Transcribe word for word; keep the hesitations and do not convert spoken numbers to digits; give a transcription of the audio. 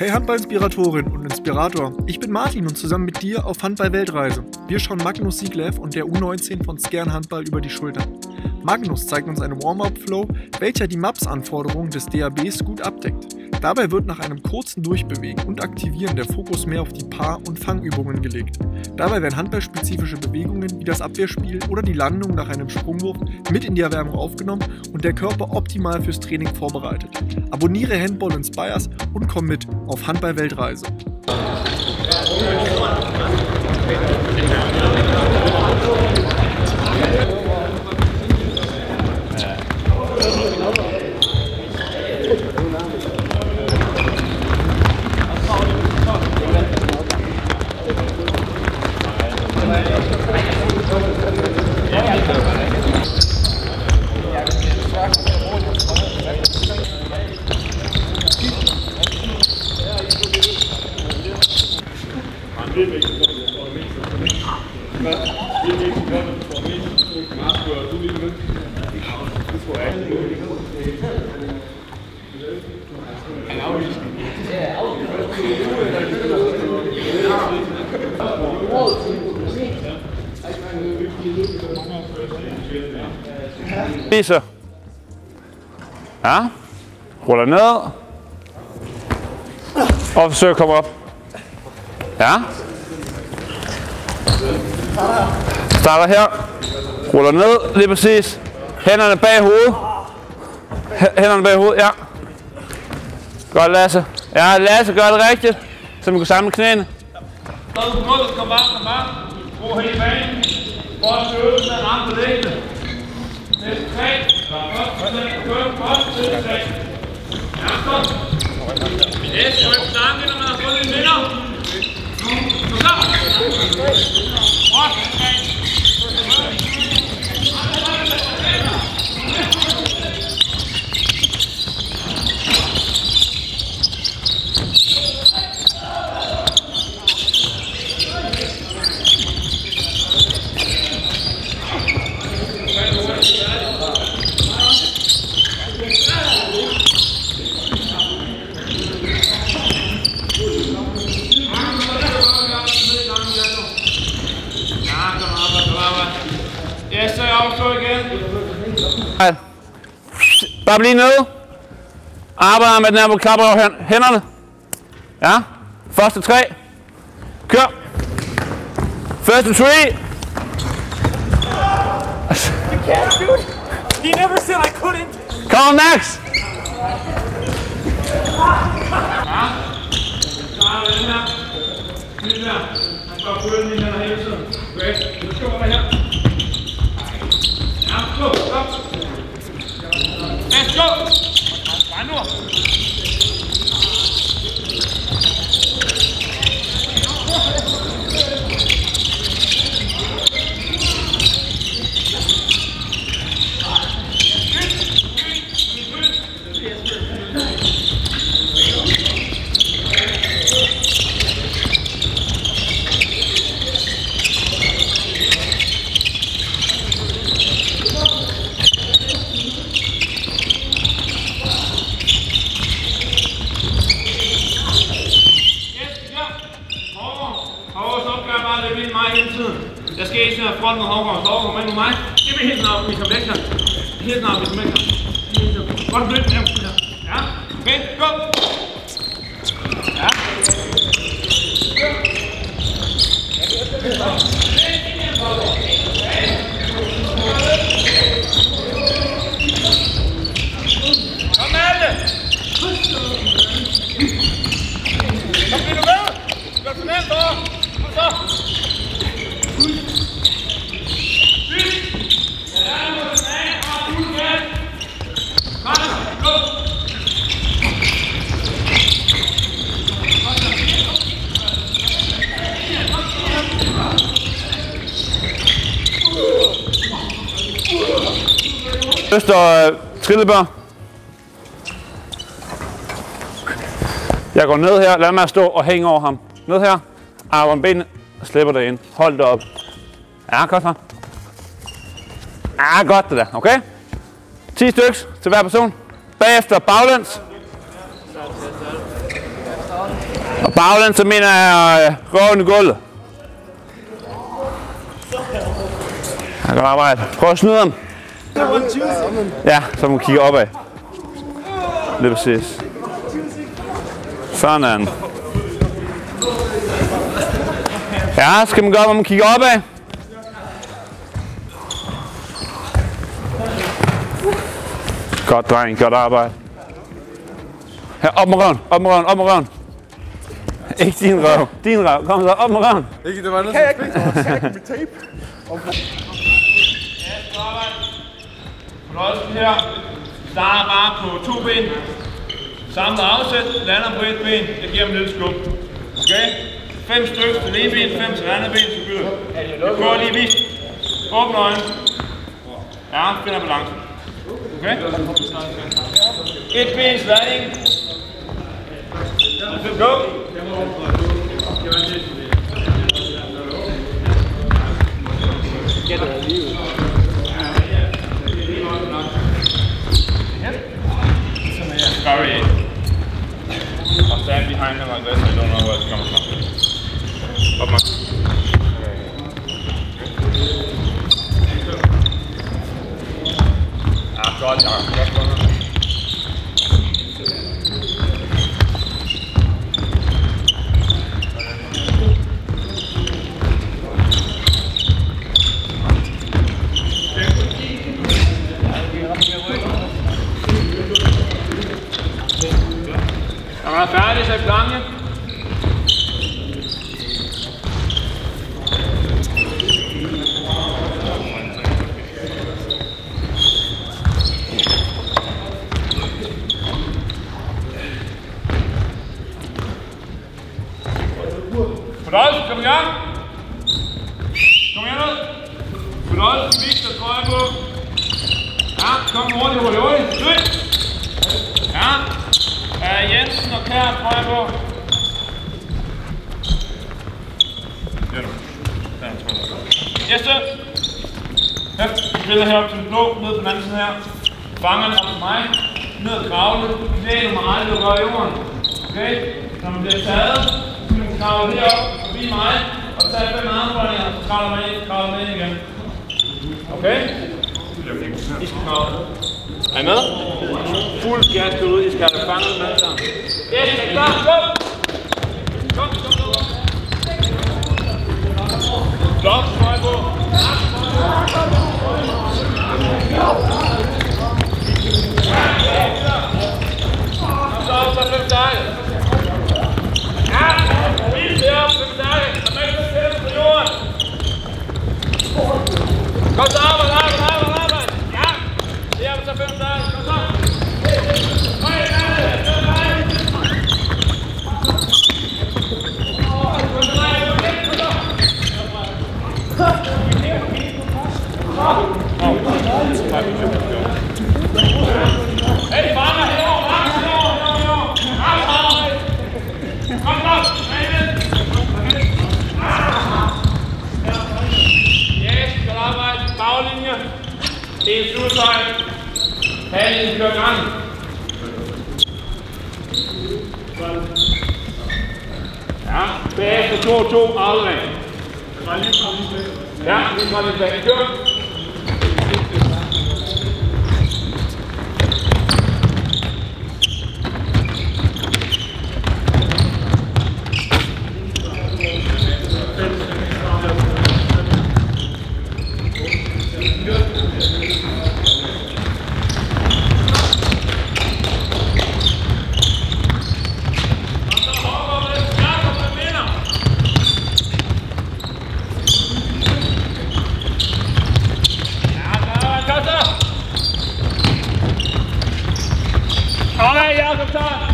Hey Handball-Inspiratorin und Inspirator, ich bin Martin und zusammen mit dir auf Handball-Weltreise. Wir schauen Magnus Siglev und der U neunzehn von Skjern Handball über die Schulter. Magnus zeigt uns einen Warm-Up-Flow, welcher die M A P S-Anforderungen des D H Bs gut abdeckt. Dabei wird nach einem kurzen Durchbewegen und Aktivieren der Fokus mehr auf die Paar- und Fangübungen gelegt. Dabei werden handballspezifische Bewegungen wie das Abwehrspiel oder die Landung nach einem Sprungwurf mit in die Erwärmung aufgenommen und der Körper optimal fürs Training vorbereitet. Abonniere Handball Inspires und komm mit auf Handball-Weltreise. Spise. Ja. Ruller ned. Og forsøg at komme op. Ja. Starter her. Ruller ned. Lige præcis. Hænderne bag hovedet. Hænderne bag hovedet, ja. Godt, Lasse. Ja, Lasse, gør det rigtigt. Så man kan samle knæene. Så du mod, kom bare, kom bare. Brug hele banen. Godt til øvelsen af ramt på dækkene. Næste tre. Godt, godt, godt, godt, godt, godt. Ja, godt. Næste øvelsen af ramt, når man har fået lidt vinder. Nu, så. Godt, godt. Bare bliv nede. Arbejder med den her på klapper over hænderne. Ja. Første tre. Kør. Første three. You can't do it. You never said I couldn't. Come next. Let's go! Bare nu! Øster trillebør. Jeg går ned her. Lad mig stå og hænge over ham. Ned her. Arv om benene. Slipper det ind. Hold det op. Ja, godt så. Ja, godt det der. Okay? ti stykker til hver person. Bagefter baglæns. Og bagland, så mener jeg røven i gulvet. Ja, godt arbejde. Prøv at snyde ham. Ja, så må man kigge opad. Lige præcis. Sådan. Ja, skal man gøre, hvor man kigger opad. Godt dreng, godt arbejde. Her, op med røven, op med røven, op med røven. Ikke din røv, din røv. Kom så, op med røven. Ikke, det var noget spændt. Tag med tape. Ja, godt arbejde. Fornøjelsen her. Starter bare på to ben. Samlet afsæt, lander på et ben. Jeg giver dem lidt skub. Okay? Fem stykker til ene ben, fem til det andet ben, så byder jeg. Jeg prøver lige vist. Åbne øjnene. Ja, finder balance. Okay? Et ben til landing. Let's go. Sorry. I'll stand behind him like this. I don't know where it's coming from. Up my. Godt tak. Er man færdig, så lange? Fornøjelse, kom i gang! Kom igen ned! Fornøjelse, vist dig, tror jeg på! Ja, kom hurtigt, hurtigt, hurtigt! Slut! Ja, uh, Jensen og Kjær, tror jeg på! Yes, sir! Hæft, spiller heroppe til den blå, ned på den anden side her. Fangerne op til mig. Ned og kravle. Knæ nummer ret, du rører jorden. Okay? Når man bliver taget, kravler lige op, forbi mig, og tager fem armfordninger, og så kravler man ind, kravler man ind igen. Okay? I skal kravle. Er I med? Fuld gas derude, I skal have fanget med sammen. Yes, I er klar, gå! Kom, kom, kom, kom. Blok, smøj på. Kom så op, så løb dig. Ja! Kom så, arbejde, arbejde, arbejde, arbejde! Ja! Det er så fem dage, kom så! Høj, høj, høj! Hey, fanger! Herover, fanger! Herover, herover, herover! Kom så! Kom så! Det er slutstøj. Halen kører gang. Ja, bagefter to to aflag. Ja, lige fra lidt bag. Kør. All right, y'all, come talk.